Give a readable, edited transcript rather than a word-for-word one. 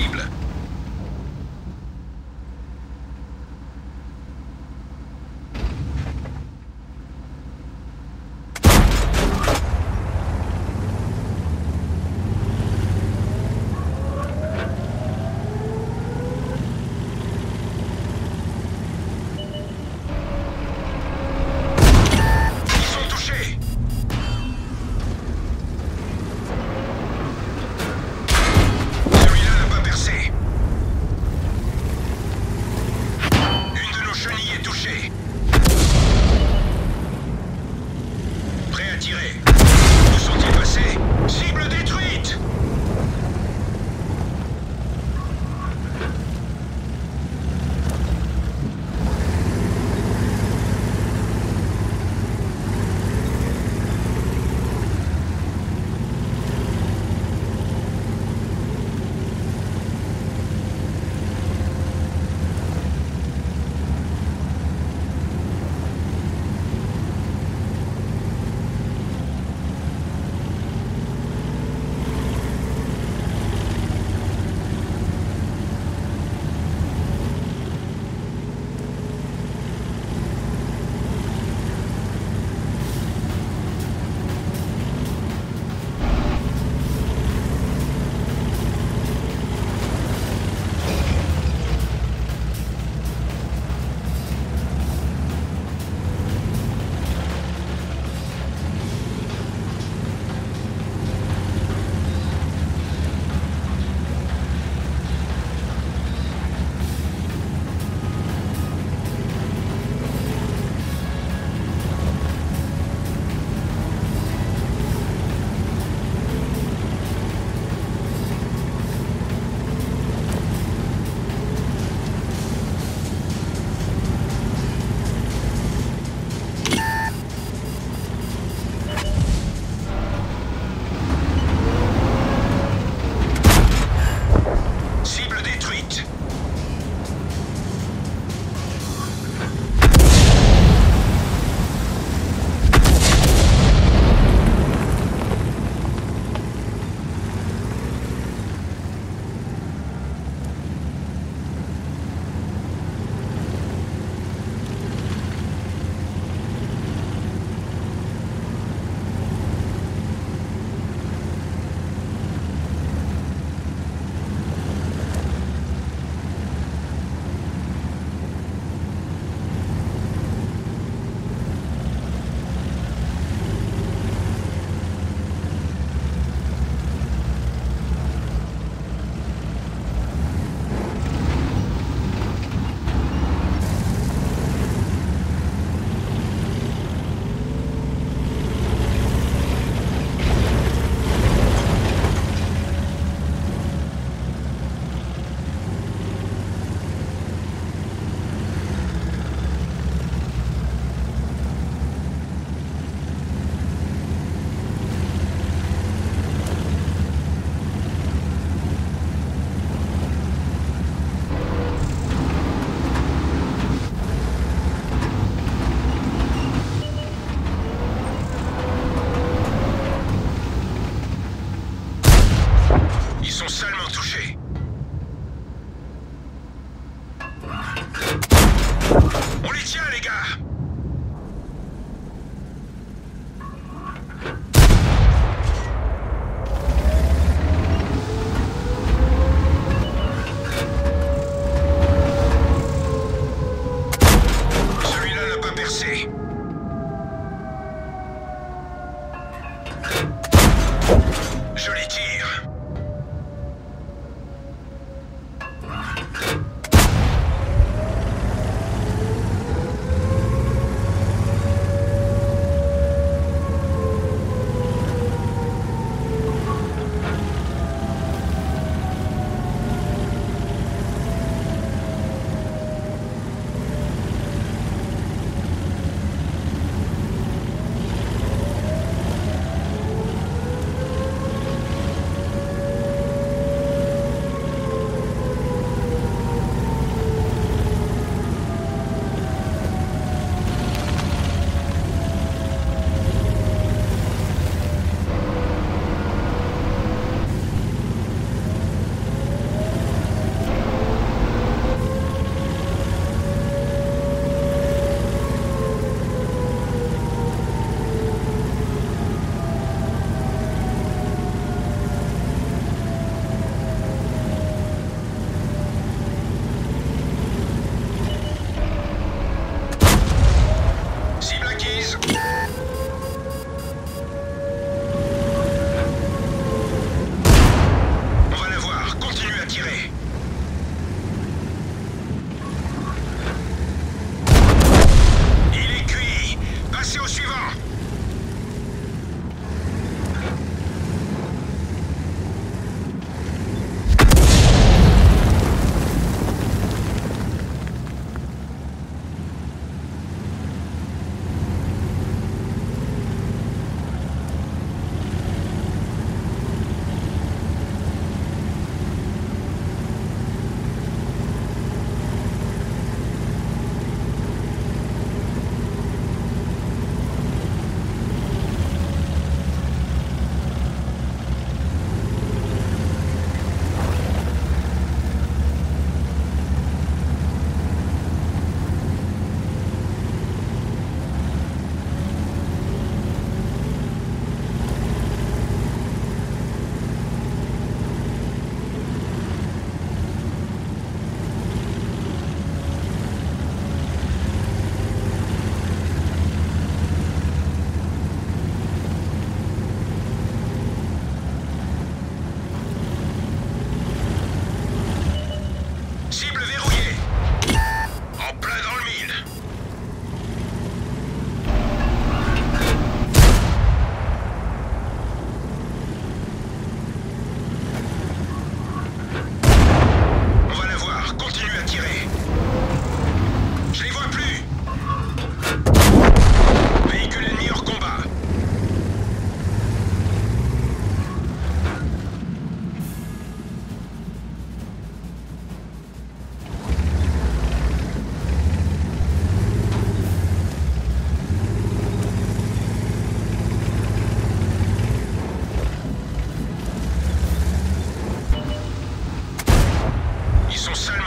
cible. Je les tire. sont seuls.